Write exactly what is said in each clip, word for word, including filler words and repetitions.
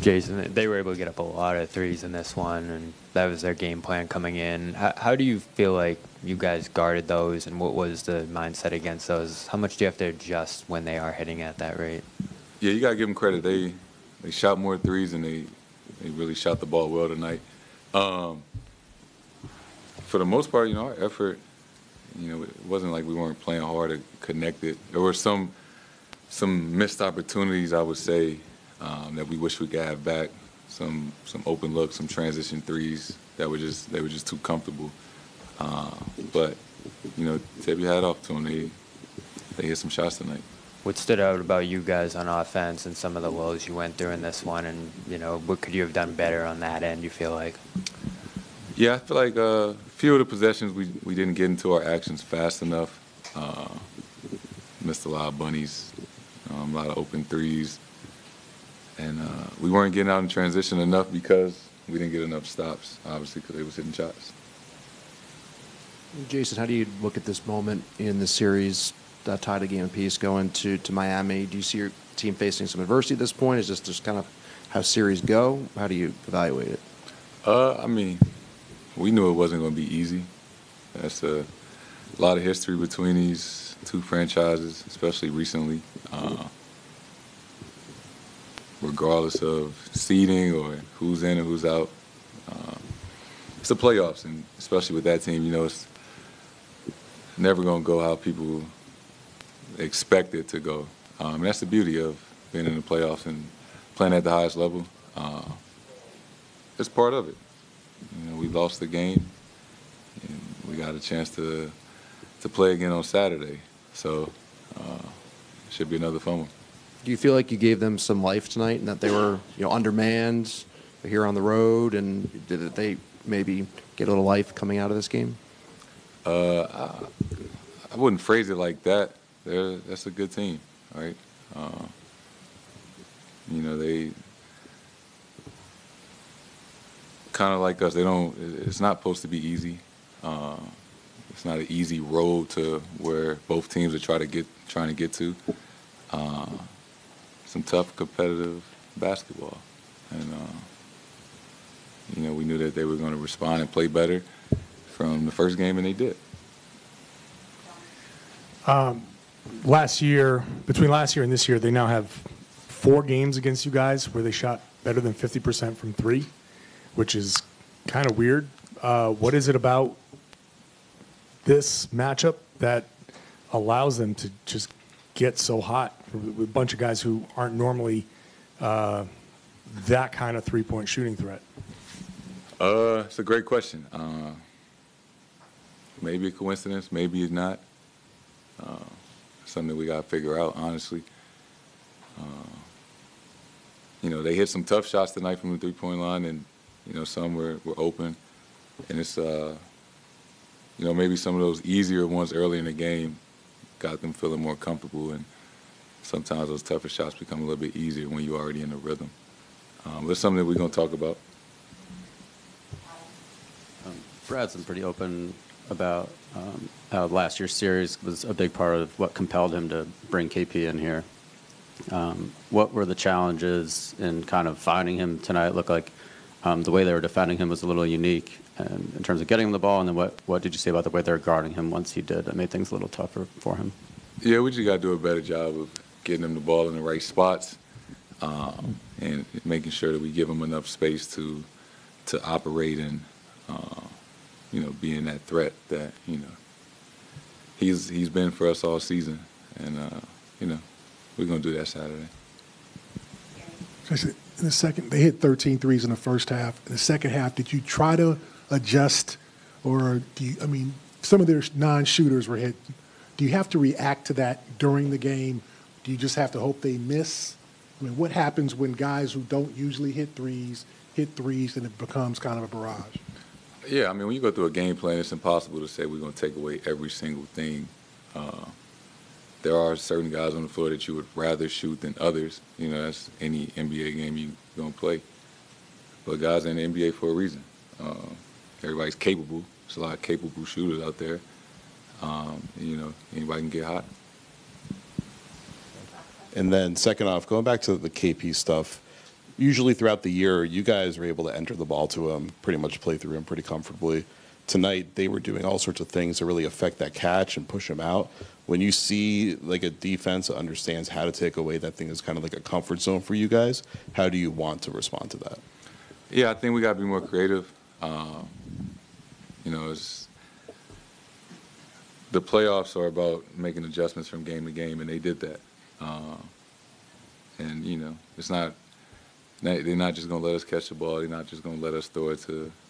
Jason, they were able to get up a lot of threes in this one, and that was their game plan coming in. How, how do you feel like you guys guarded those, and what was the mindset against those? How much do you have to adjust when they are hitting at that rate? Yeah, you got to give them credit. They they shot more threes, and they, they really shot the ball well tonight. Um, for the most part, you know, our effort, you know, it wasn't like we weren't playing hard or connected. There were some some missed opportunities, I would say, Um, that we wish we could have back, some some open looks, some transition threes that were just they were just too comfortable. Uh, but you know, tip your hat off to them. They they hit some shots tonight. What stood out about you guys on offense and some of the woes you went through in this one, and you know, what could you have done better on that end? You feel like? Yeah, I feel like uh, a few of the possessions we we didn't get into our actions fast enough. Uh, missed a lot of bunnies, um, a lot of open threes. And uh, we weren't getting out in transition enough because we didn't get enough stops, obviously, because they was hitting shots. Jason, how do you look at this moment in the series, that tied a game apiece going to, to Miami? Do you see your team facing some adversity at this point? Is this just kind of how series go? How do you evaluate it? Uh, I mean, we knew it wasn't going to be easy. That's a lot of history between these two franchises, especially recently. Uh, regardless of seeding or who's in and who's out. Um, it's the playoffs, and especially with that team, you know, it's never going to go how people expect it to go. Um, and that's the beauty of being in the playoffs and playing at the highest level. Uh, it's part of it. You know, we lost the game, and we got a chance to to play again on Saturday. So uh, it should be another fun one. Do you feel like you gave them some life tonight, and that they were, you know, undermanned here on the road, and did they maybe get a little life coming out of this game? Uh, I, I wouldn't phrase it like that. They're, that's a good team, right? Uh, you know, they kind of like us. They don't. It's not supposed to be easy. Uh, it's not an easy road to where both teams are trying to get trying to get to. Uh, Some tough, competitive basketball, and uh, you know, we knew that they were going to respond and play better from the first game, and they did. Um, last year, between last year and this year, they now have four games against you guys where they shot better than fifty percent from three, which is kind of weird. Uh, what is it about this matchup that allows them to just get so hot with a bunch of guys who aren't normally uh, that kind of three-point shooting threat? Uh, it's a great question. Uh, maybe a coincidence, maybe it's not. Uh, something we got to figure out, honestly. Uh, you know, they hit some tough shots tonight from the three-point line, and, you know, some were, were open. And it's, uh, you know, maybe some of those easier ones early in the game got them feeling more comfortable, and sometimes those tougher shots become a little bit easier when you're already in the rhythm. Um, it's something that we're going to talk about. Um, Brad's been pretty open about um, how last year's series was a big part of what compelled him to bring K P in here. Um, what were the challenges in kind of finding him tonight? It looked like um, the way they were defending him was a little unique um, in terms of getting him the ball, and then what, what did you say about the way they were guarding him once he did? That made things a little tougher for him. Yeah, we just got to do a better job of getting them the ball in the right spots um, and making sure that we give them enough space to to operate and, uh, you know, be in that threat that, you know, he's he's been for us all season. And, uh, you know, we're going to do that Saturday. In the second, they hit thirteen threes in the first half. In the second half, did you try to adjust, or do you, I mean, some of their non-shooters were hit. Do you have to react to that during the game? Do you just have to hope they miss? I mean, what happens when guys who don't usually hit threes hit threes and it becomes kind of a barrage? Yeah, I mean, when you go through a game plan, it's impossible to say we're going to take away every single thing. Uh, there are certain guys on the floor that you would rather shoot than others. You know, that's any N B A game you're going to play. But guys are in the N B A for a reason. Uh, everybody's capable. There's a lot of capable shooters out there. Um, you know, anybody can get hot. And then second off, going back to the K P stuff, usually throughout the year, you guys are able to enter the ball to him, pretty much play through him pretty comfortably. Tonight, they were doing all sorts of things to really affect that catch and push him out. When you see like a defense that understands how to take away that thing that's kind of like a comfort zone for you guys, how do you want to respond to that? Yeah, I think we got to be more creative. Um, you know, it's, the playoffs are about making adjustments from game to game, and they did that. Uh, and, you know, it's not – they're not just going to let us catch the ball. They're not just going to let us throw it to –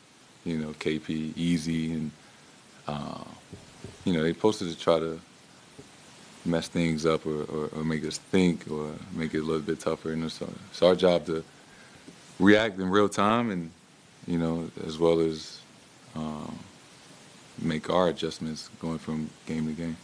you know, K P, easy, and, uh, you know, they posted to try to mess things up or, or, or make us think or make it a little bit tougher. And it's, it's our job to react in real time and, you know, as well as um, make our adjustments going from game to game.